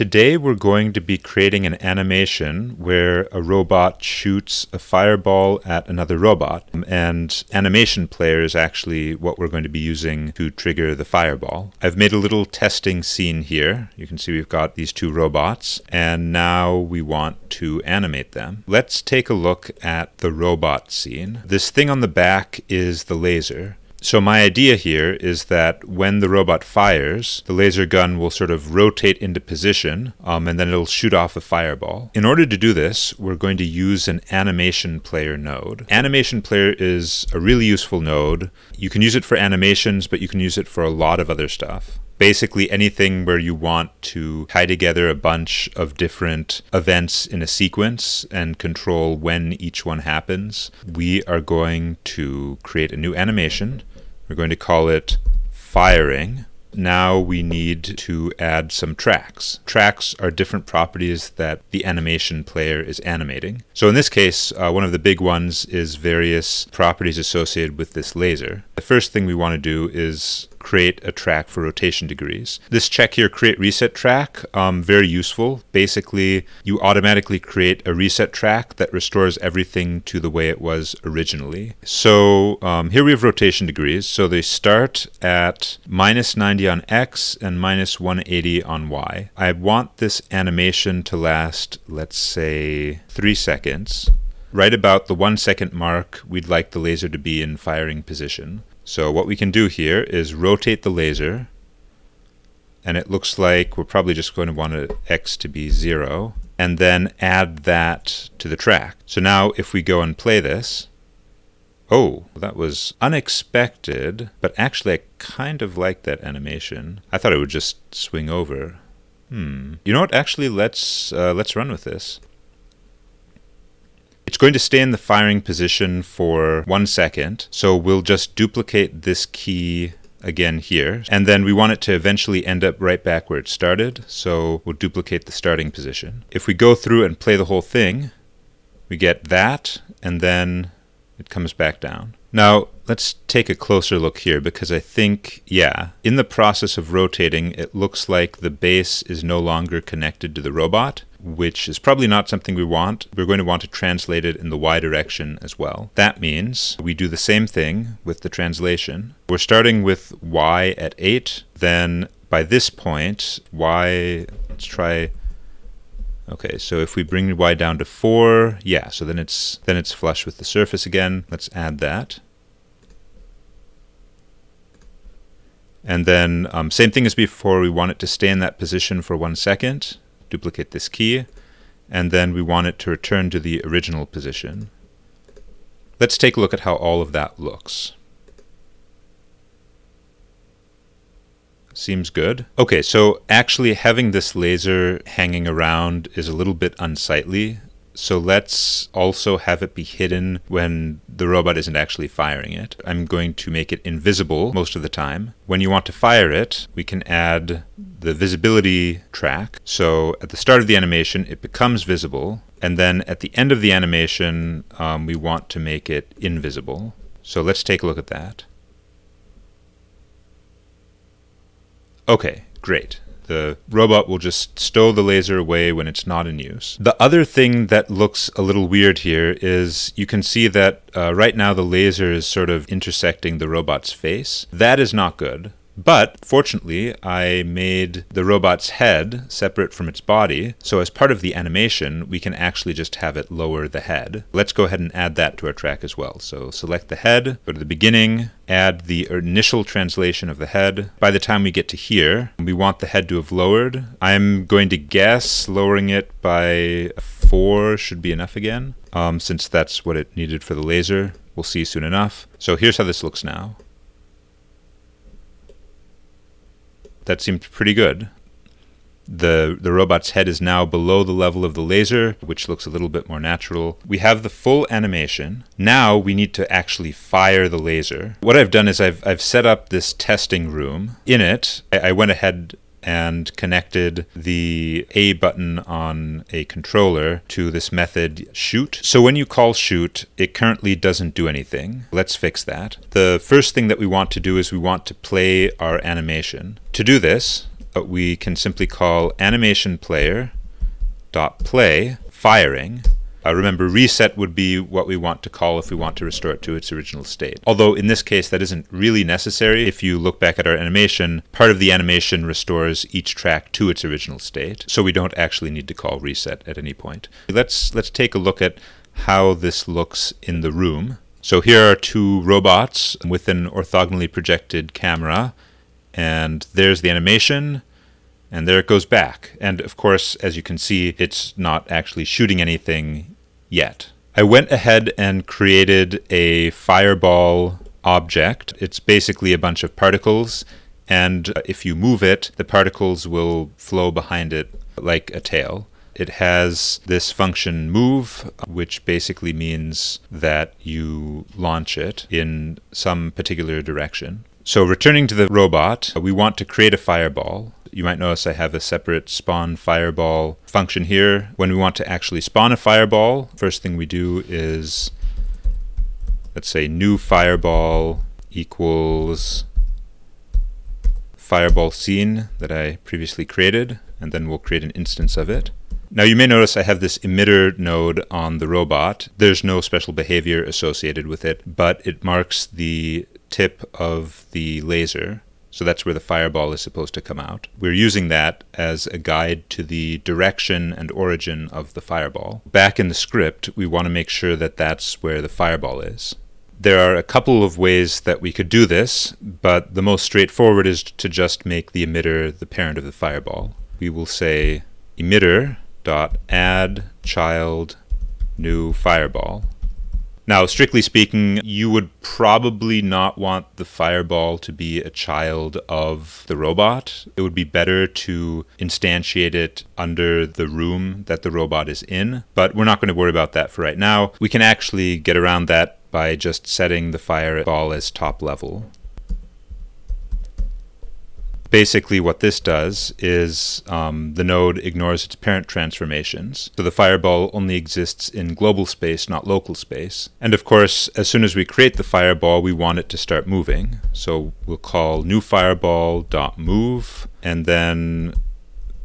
Today we're going to be creating an animation where a robot shoots a fireball at another robot, and animation player is actually what we're going to be using to trigger the fireball. I've made a little testing scene here. You can see we've got these two robots, and now we want to animate them. Let's take a look at the robot scene. This thing on the back is the laser. So my idea here is that when the robot fires, the laser gun will sort of rotate into position and then it'll shoot off a fireball. In order to do this, we're going to use an animation player node. Animation player is a really useful node. You can use it for animations, but you can use it for a lot of other stuff. Basically anything where you want to tie together a bunch of different events in a sequence and control when each one happens. We are going to create a new animation. We're going to call it firing. Now we need to add some tracks. Tracks are different properties that the animation player is animating. So in this case, one of the big ones is various properties associated with this laser. The first thing we want to do is create a track for rotation degrees. This check here, create reset track, very useful. Basically, you automatically create a reset track that restores everything to the way it was originally. So here we have rotation degrees. So they start at minus 90 on X and minus 180 on Y. I want this animation to last, let's say, 3 seconds. Right about the 1 second mark, we'd like the laser to be in firing position. So what we can do here is rotate the laser, and it looks like we're probably just going to want X to be 0, and then add that to the track. So now if we go and play this, oh, that was unexpected, but actually I kind of like that animation. I thought it would just swing over. You know what, actually let's run with this. It's going to stay in the firing position for 1 second, so we'll just duplicate this key again here, and then we want it to eventually end up right back where it started, so we'll duplicate the starting position. If we go through and play the whole thing, we get that, and then it comes back down. Now, let's take a closer look here, because I think, yeah, in the process of rotating, it looks like the base is no longer connected to the robot, which is probably not something we want. We're going to want to translate it in the Y direction as well. That means we do the same thing with the translation. We're starting with Y at 8, then by this point, Y, let's try, okay, so if we bring Y down to 4, yeah, so then it's flush with the surface again. Let's add that. And then same thing as before, we want it to stay in that position for 1 second. Duplicate this key, and then we want it to return to the original position. Let's take a look at how all of that looks. Seems good. Okay, so actually having this laser hanging around is a little bit unsightly, so let's also have it be hidden when the robot isn't actually firing it. I'm going to make it invisible most of the time. When you want to fire it, we can add the visibility track. So at the start of the animation, it becomes visible, and then at the end of the animation, we want to make it invisible. So let's take a look at that. Okay, great. The robot will just stow the laser away when it's not in use. The other thing that looks a little weird here is you can see that right now the laser is sort of intersecting the robot's face. That is not good. But fortunately, I made the robot's head separate from its body, so as part of the animation, we can actually just have it lower the head. Let's go ahead and add that to our track as well. So select the head, go to the beginning, add the initial translation of the head. By the time we get to here, we want the head to have lowered. I'm going to guess lowering it by 4 should be enough again, since that's what it needed for the laser. We'll see soon enough. So here's how this looks now. That seemed pretty good. The robot's head is now below the level of the laser, which looks a little bit more natural. We have the full animation. Now we need to actually fire the laser. What I've done is I've set up this testing room. In it, I went ahead and connected the A button on a controller to this method shoot. So when you call shoot, it currently doesn't do anything. Let's fix that. The first thing that we want to do is we want to play our animation. To do this, we can simply call AnimationPlayer.play firing. Remember, reset would be what we want to call if we want to restore it to its original state. Although in this case, that isn't really necessary. If you look back at our animation, part of the animation restores each track to its original state, so we don't actually need to call reset at any point. Let's take a look at how this looks in the room. So here are two robots with an orthogonally projected camera, and there's the animation. And there it goes back. And of course, as you can see, it's not actually shooting anything yet. I went ahead and created a fireball object. It's basically a bunch of particles. And if you move it, the particles will flow behind it like a tail. It has this function move, which basically means that you launch it in some particular direction. So returning to the robot, we want to create a fireball. You might notice I have a separate spawn fireball function here. When we want to actually spawn a fireball, first thing we do is, let's say, new fireball equals fireball scene that I previously created, and then we'll create an instance of it. Now you may notice I have this emitter node on the robot. There's no special behavior associated with it, but it marks the tip of the laser. So that's where the fireball is supposed to come out. We're using that as a guide to the direction and origin of the fireball. Back in the script, we want to make sure that that's where the fireball is. There are a couple of ways that we could do this, but the most straightforward is to just make the emitter the parent of the fireball. We will say emitter.add child new fireball. Now, strictly speaking, you would probably not want the fireball to be a child of the robot. It would be better to instantiate it under the room that the robot is in, but we're not going to worry about that for right now. We can actually get around that by just setting the fireball as top level. Basically, what this does is the node ignores its parent transformations. So the fireball only exists in global space, not local space. And of course, as soon as we create the fireball, we want it to start moving. So we'll call new fireball.move and then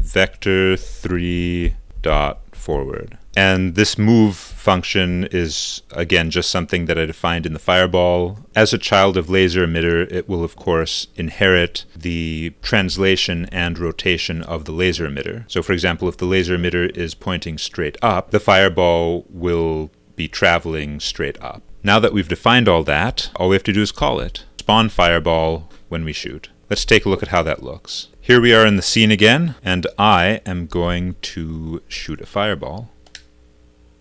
vector3.forward. And this move function is, again, just something that I defined in the fireball. As a child of laser emitter, it will, of course, inherit the translation and rotation of the laser emitter. So, for example, if the laser emitter is pointing straight up, the fireball will be traveling straight up. Now that we've defined all that, all we have to do is call it. Spawn fireball when we shoot. Let's take a look at how that looks. Here we are in the scene again, and I am going to shoot a fireball.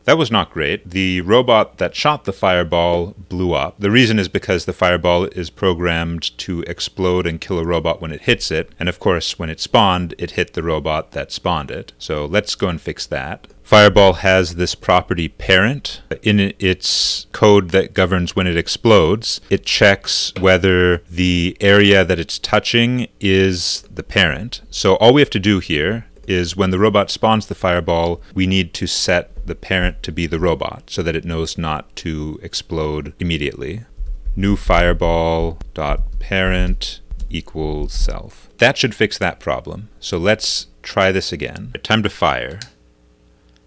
That was not great. The robot that shot the fireball blew up. The reason is because the fireball is programmed to explode and kill a robot when it hits it. And of course, when it spawned, it hit the robot that spawned it. So let's go and fix that. Fireball has this property parent. In its code that governs when it explodes, it checks whether the area that it's touching is the parent. So all we have to do here is when the robot spawns the fireball, we need to set the parent to be the robot so that it knows not to explode immediately. New fireball.parent equals self. That should fix that problem. So let's try this again. Time to fire.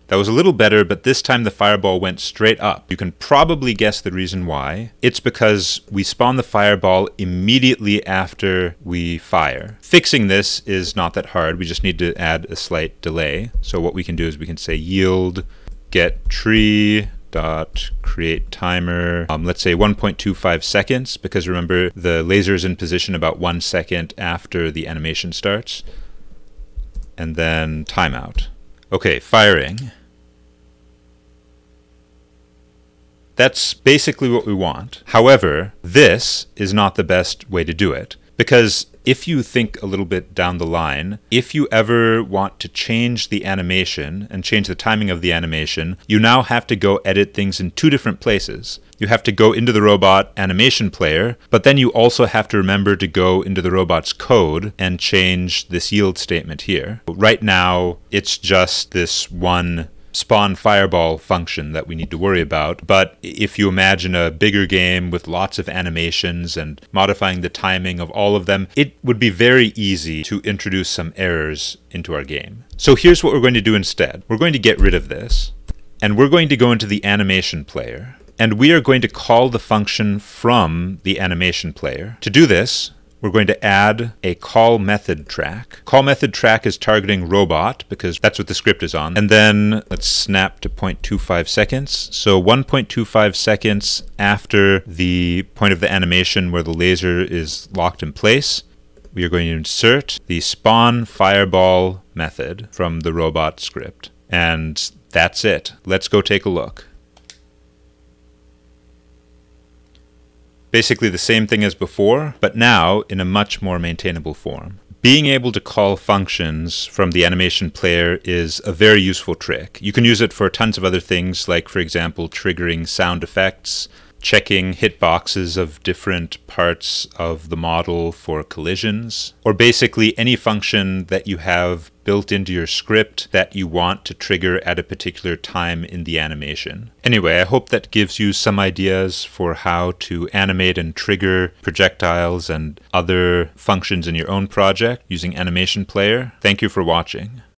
That was a little better, but this time the fireball went straight up. You can probably guess the reason why. It's because we spawn the fireball immediately after we fire. Fixing this is not that hard. We just need to add a slight delay. So what we can do is we can say yield get tree dot create timer, let's say 1.25 seconds, because remember the laser is in position about 1 second after the animation starts, and then timeout. Okay, firing. That's basically what we want. However, this is not the best way to do it, because if you think a little bit down the line, if you ever want to change the animation and change the timing of the animation, you now have to go edit things in two different places. You have to go into the robot animation player, but then you also have to remember to go into the robot's code and change this yield statement here. Right now, it's just this one spawn fireball function that we need to worry about. But if you imagine a bigger game with lots of animations and modifying the timing of all of them, it would be very easy to introduce some errors into our game. So here's what we're going to do instead. We're going to get rid of this, and we're going to go into the animation player, and we are going to call the function from the animation player. To do this, we're going to add a call method track. Call method track is targeting robot because that's what the script is on. And then let's snap to 0.25 seconds. So 1.25 seconds after the point of the animation where the laser is locked in place, we are going to insert the spawn fireball method from the robot script. And that's it. Let's go take a look. Basically the same thing as before, but now in a much more maintainable form. Being able to call functions from the animation player is a very useful trick. You can use it for tons of other things, like, for example, triggering sound effects, checking hitboxes of different parts of the model for collisions, or basically any function that you have built into your script that you want to trigger at a particular time in the animation. Anyway, I hope that gives you some ideas for how to animate and trigger projectiles and other functions in your own project using AnimationPlayer. Thank you for watching.